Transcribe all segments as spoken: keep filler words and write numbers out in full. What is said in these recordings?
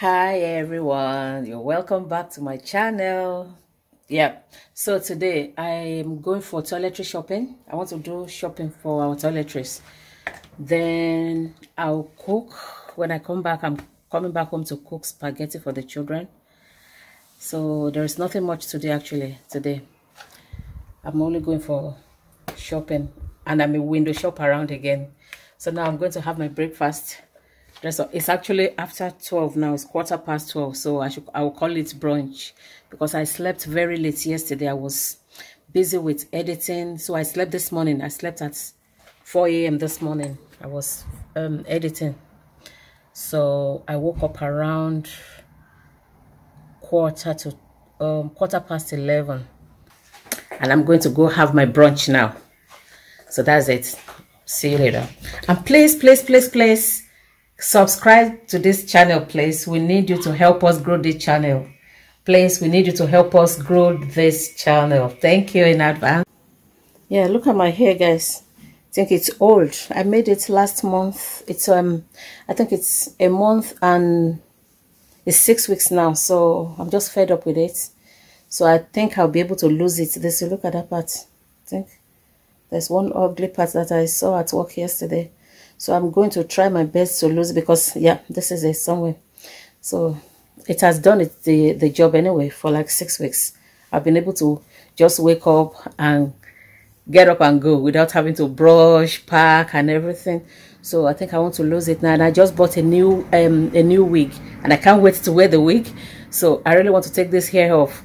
Hi everyone, you're welcome back to my channel. Yeah, so today I'm going for toiletry shopping. I want to do shopping for our toiletries, then I'll cook. When I come back, I'm coming back home to cook spaghetti for the children. So there is nothing much to do actually today. I'm only going for shopping, and I'm a window shop around again. So now I'm going to have my breakfast. It's actually after twelve now. It's quarter past twelve, so I should I will call it brunch, because I slept very late yesterday. I was busy with editing, so I slept this morning. I slept at four A M this morning. I was um, editing, so I woke up around quarter to um, quarter past eleven, and I'm going to go have my brunch now. So that's it. See you later. And please, please, please, please. Subscribe to this channel, please. We need you to help us grow this channel. Please, we need you to help us grow this channel. Thank you in advance. Yeah, look at my hair, guys. I think it's old. I made it last month. It's um, I think it's a month and it's six weeks now. So I'm just fed up with it. So I think I'll be able to lose it. This, look at that part. I think there's one ugly part that I saw at work yesterday. So I'm going to try my best to lose, because yeah, this is it somewhere. So it has done it the the job anyway for like six weeks. I've been able to just wake up and get up and go without having to brush, pack, and everything. So I think I want to lose it now. And I just bought a new um a new wig, and I can't wait to wear the wig. So I really want to take this hair off,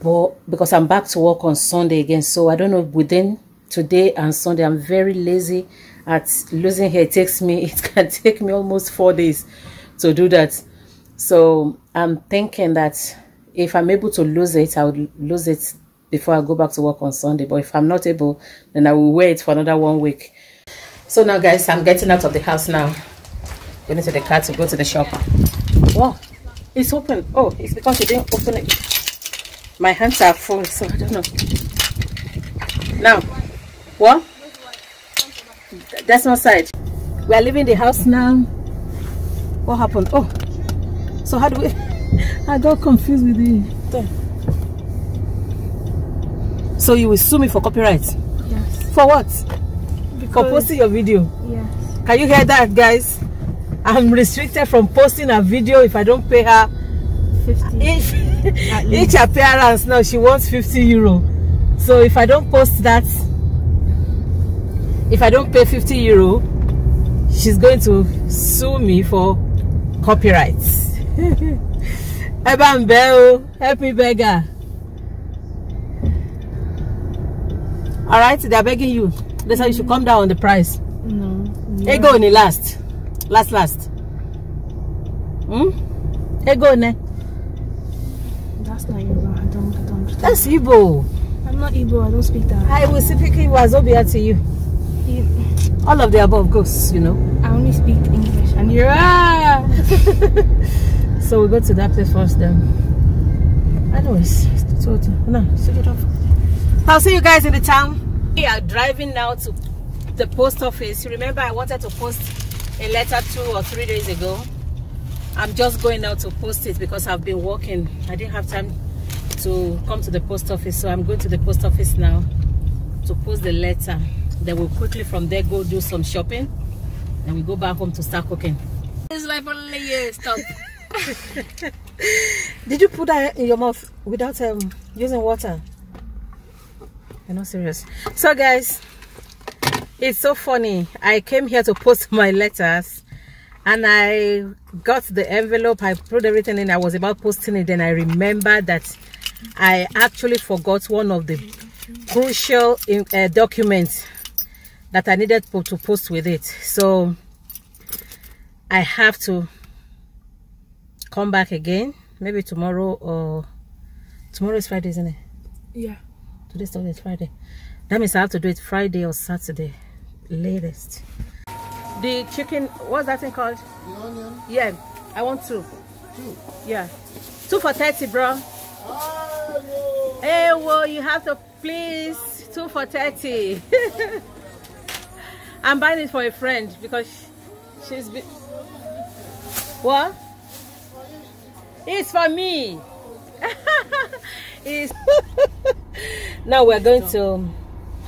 but because I'm back to work on Sunday again, so I don't know, within today and Sunday, I'm very lazy at losing hair. It takes me, it can take me almost four days to do that. So I'm thinking that if I'm able to lose it, I would lose it before I go back to work on Sunday. But if I'm not able, then I will wait for another one week. So now, guys, I'm getting out of the house now. Going into the car to go to the shop. Wow, it's open. Oh, it's because you didn't open it. My hands are full, so I don't know. Now, what? That's one side. We are leaving the house now. What happened? Oh, so how do we? I got confused with it. So you will sue me for copyright? Yes. For what? Because for posting your video? Yes. Can you hear that, guys? I'm restricted from posting a video if I don't pay her fifty. Each, each appearance now she wants fifty euro. So if I don't post that, if I don't pay fifty euro, she's going to sue me for copyrights. Ebambeo, help me beg her. Alright, they're begging you. They say you should come down on the price. No. Ego ne last. Last, last. Hmm? Ego ne. That's not Igbo. I don't, I don't. That's Igbo. I'm not Igbo. I don't speak that. I will speak Igbo to you. All of the above goes, you know. I only speak English. And you're ah! So we go to that place first, then. Anyways, so no, take it off. I'll see you guys in the town. We are driving now to the post office. Remember, I wanted to post a letter two or three days ago. I'm just going now to post it because I've been working. I didn't have time to come to the post office, so I'm going to the post office now to post the letter. Then we'll quickly from there go do some shopping, and we go back home to start cooking. This is my only stop. Did you put that in your mouth without um, using water? You're not serious. So guys, it's so funny. I came here to post my letters, and I got the envelope. I put everything in. I was about posting it, then I remembered that I actually forgot one of the crucial in, uh, documents that I needed to post with it. So I have to come back again, maybe tomorrow. Or tomorrow is Friday, isn't it? Yeah, today's Thursday, is Friday. That means I have to do it Friday or Saturday latest. The chicken, what's that thing called? The onion. Yeah, I want two. Two? Yeah, two for thirty, bro. Oh, no. Hey, well, you have to please, two for thirty. I'm buying it for a friend because she's been... What? It's for me. It's now we're going to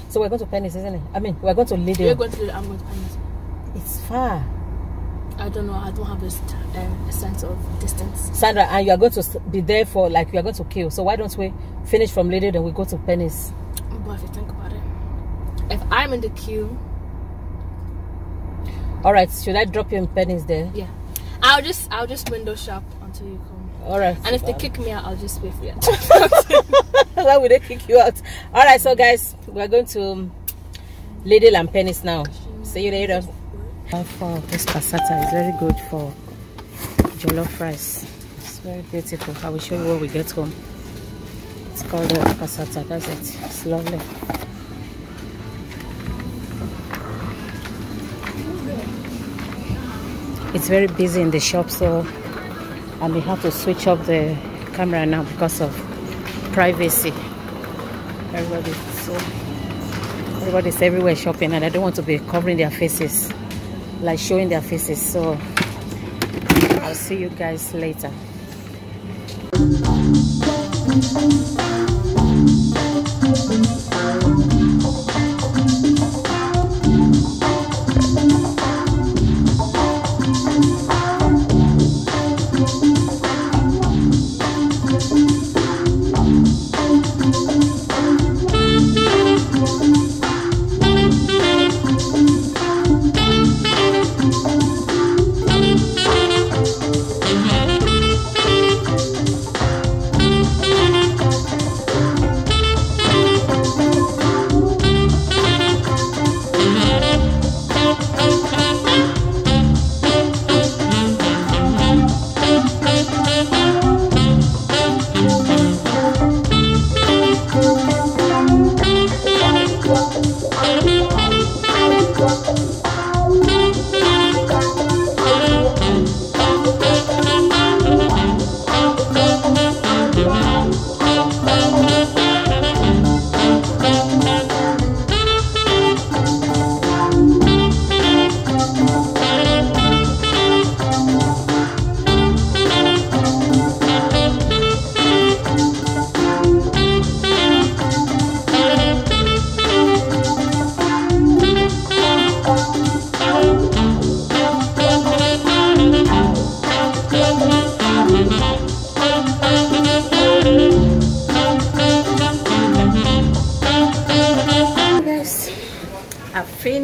so we're going to Pennies, isn't it? I mean we're going to Lidl. You're going to Lidl, I'm going to Pennies. It's far. I don't know, I don't have a, um, a sense of distance. Sandra, and you are going to be there for like you are going to queue. So why don't we finish from Lidl then we go to Pennies? But if you think about it. If I'm in the queue. Alright, should I drop you in Pennies there? Yeah. I'll just I'll just window shop until you come. Alright. And if um, they kick me out, I'll just wait for you. Why would they kick you out? Alright, so guys, we're going to Lidl and Pennies now. See you later. For this passata is very good for jollof rice. It's very beautiful. I will show you when we get home. It's called the passata, that's it. It's lovely. It's very busy in the shop, so I may have to switch up the camera now because of privacy. Everybody's so everybody's everywhere shopping, and I don't want to be covering their faces. Like showing their faces, so I'll see you guys later.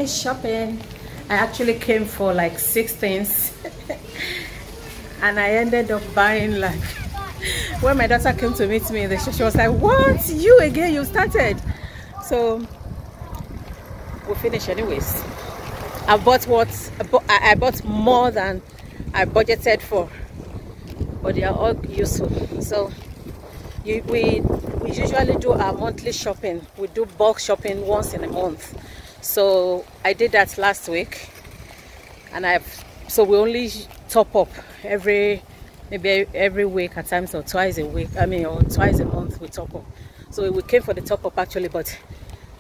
Shopping. I actually came for like six things and I ended up buying like when my daughter came to meet me in the shop, she was like, what, you again, you started? So we'll finish anyways. I bought what I bought more than I budgeted for, but they are all useful. So you, we we usually do our monthly shopping. We do bulk shopping once in a month. So I did that last week, and I've so we only top up every maybe every week at times, or twice a week, I mean or twice a month we top up. So we came for the top up actually, but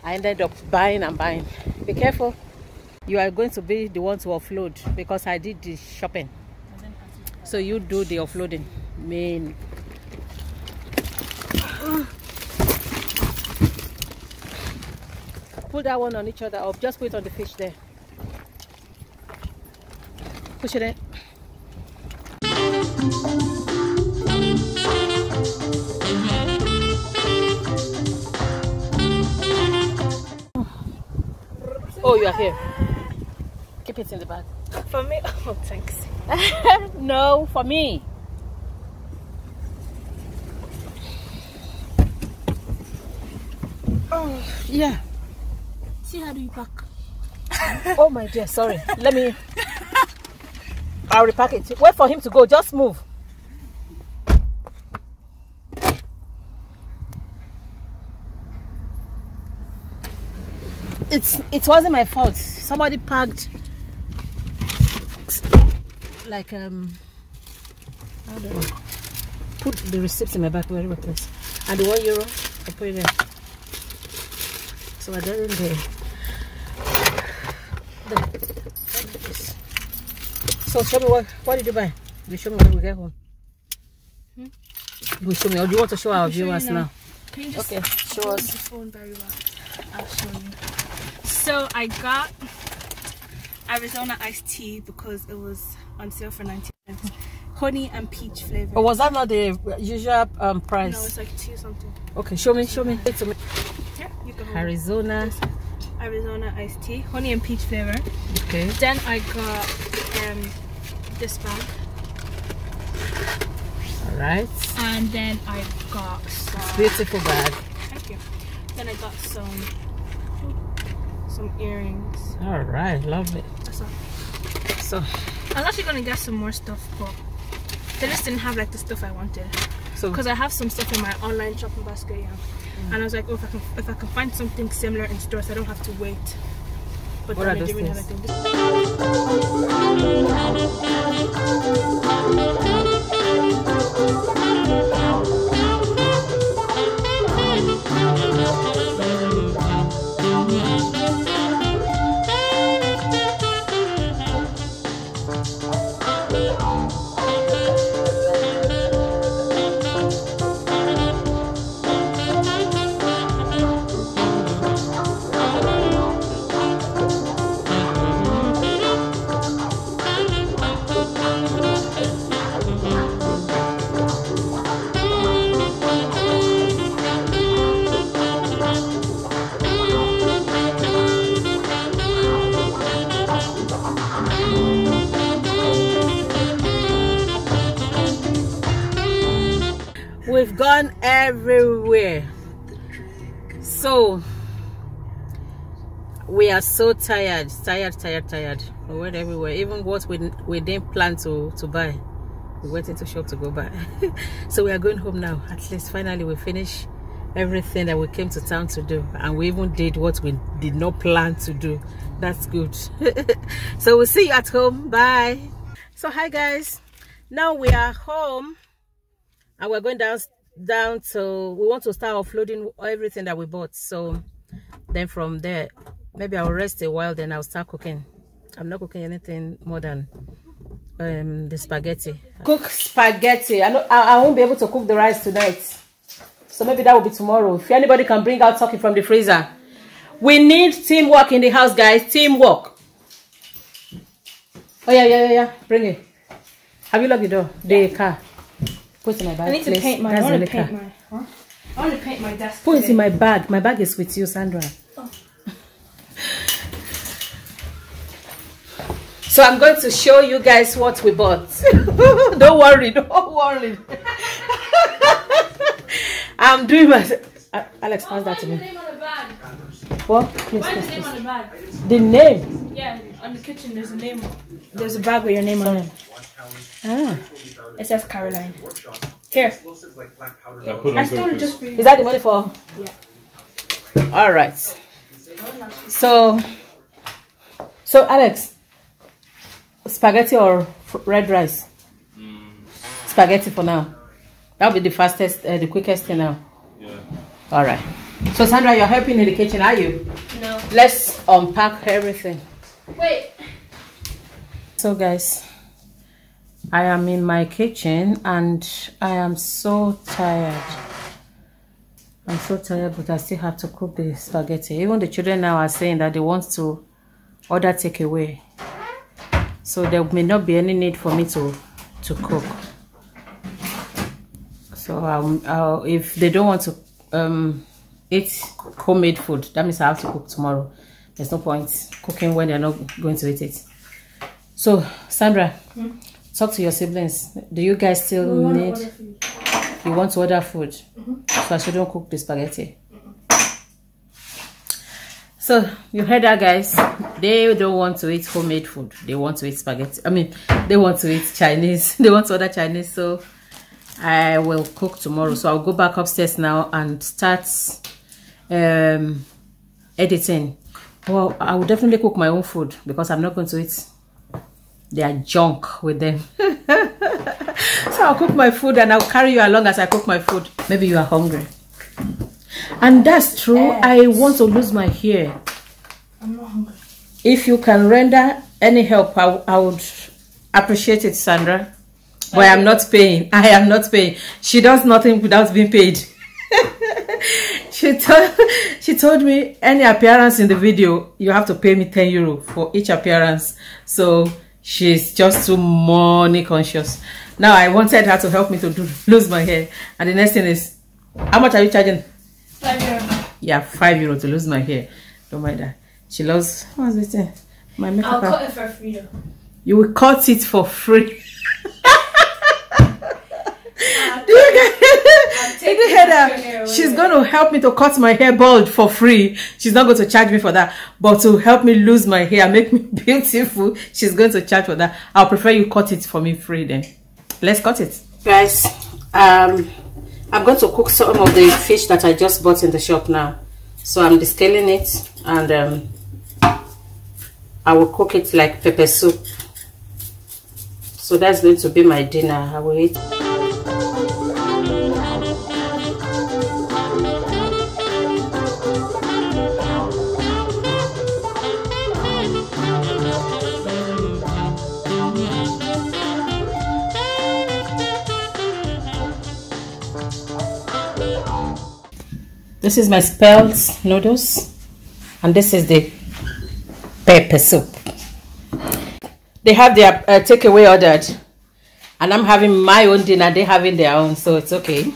I ended up buying and buying. Be careful, you are going to be the one to offload because I did the shopping, so you do the offloading. Main put that one on each other, or just put it on the fish there. Push it in. Oh, you are here. Keep it in the bag. For me? Oh, thanks. No, for me. Oh, yeah. See, how do you pack? Oh my dear, sorry. Let me. I'll repack it. Wait for him to go. Just move. It's it wasn't my fault. Somebody packed like um. I don't know. Put the receipts in my back, wherever place. And the one euro, I put it there. So I don't know. So show me what, what did you buy? You show me when we get home. Hmm? You show me. Or do you want to show our viewers now? now? Can you just okay, show us. The phone very well. I'll show you. So I got Arizona iced tea because it was on sale for ninety cents. Honey and peach flavor. Oh, was that not the usual um, price? No, it's like two something. Okay, show me, show me. Yeah, you go home. Arizona. Arizona iced tea, honey and peach flavor. Okay. Then I got um, this bag. All right. And then I got some. Beautiful bag. Thank you. Then I got some some earrings. All right, lovely. That's all. So I'm actually gonna get some more stuff, but they just didn't have like the stuff I wanted. So because I have some stuff in my online shopping basket, yeah. Mm. And I was like, oh, if I can if I can find something similar in stores, so I don't have to wait. But what then I didn't have anything. We've gone everywhere, so we are so tired, tired, tired, tired. We went everywhere, even what we we didn't plan to to buy. We went into shop to go buy. So we are going home now. At least finally we finish everything that we came to town to do, and we even did what we did not plan to do. That's good. So we'll see you at home. Bye. So hi guys, now we are home. And we're going down down to we want to start offloading everything that we bought. So then from there, maybe I'll rest a while, then I'll start cooking. I'm not cooking anything more than um the spaghetti. Cook spaghetti. I know I, I won't be able to cook the rice tonight. So maybe that will be tomorrow. If anybody can bring out turkey from the freezer. We need teamwork in the house, guys. Teamwork. Oh yeah, yeah, yeah, yeah. Bring it. Have you locked the door? The car. Put in my bag. I need to paint my, I want to paint my, huh? I want to paint my desk. Put it in my bag. My bag is with you, Sandra. Oh. So I'm going to show you guys what we bought. Don't worry, don't worry. I'm doing my. Alex, pass oh, that to me. The name on the bag? What? Please, why please, the name please. On the bag? The name? Yeah, on the kitchen there's a name. There's a bag with your name. Sorry. On it. Ah. It says Caroline. Here. I stole it just for you. Is that the money for? Yeah. All right. So, so Alex, spaghetti or red rice? Mm. Spaghetti for now. That'll be the fastest, uh, the quickest thing now. Yeah. All right. So Sandra, you're helping in the kitchen, are you? No. Let's unpack everything. Wait. So guys, I am in my kitchen and I am so tired. I'm so tired, but I still have to cook the spaghetti. Even the children now are saying that they want to order takeaway. So there may not be any need for me to, to cook. So um, uh, if they don't want to um, eat homemade food, that means I have to cook tomorrow. There's no point cooking when they're not going to eat it. So, Sandra, hmm? Talk to your siblings. Do you guys still we need? Want you want to order food, mm-hmm. So I shouldn't cook the spaghetti. Mm-hmm. So you heard that, guys. They don't want to eat homemade food. They want to eat spaghetti. I mean, they want to eat Chinese. They want to order Chinese. So I will cook tomorrow. So I'll go back upstairs now and start um, editing. Well, I will definitely cook my own food because I'm not going to eat. They are junk with them. So I'll cook my food and I'll carry you along as I cook my food. Maybe you are hungry. And that's true. I want to lose my hair. I'm not hungry. If you can render any help, I, I would appreciate it, Sandra. But okay. I'm not paying. I am not paying. She does nothing without being paid. she told she told me, any appearance in the video, you have to pay me ten euro for each appearance. So she's just too money conscious. Now I wanted her to help me to do, lose my hair. And the next thing is, how much are you charging? Five euro. Yeah, five euro to lose my hair. Don't mind that. She loves, what was it? My makeup. I'll cut it for free though. You will cut it for free. Do you get it? Did you hear that? She's going to help me to cut my hair bald for free. She's not going to charge me for that. But to help me lose my hair, make me beautiful, she's going to charge for that. I'll prefer you cut it for me free then. Let's cut it. Guys, um, I'm going to cook some of the fish that I just bought in the shop now. So I'm descaling it and um, I will cook it like pepper soup. So that's going to be my dinner. I will eat. This is my spelt noodles and this is the pepper soup. They have their uh, takeaway ordered and I'm having my own dinner, they're having their own, so it's okay.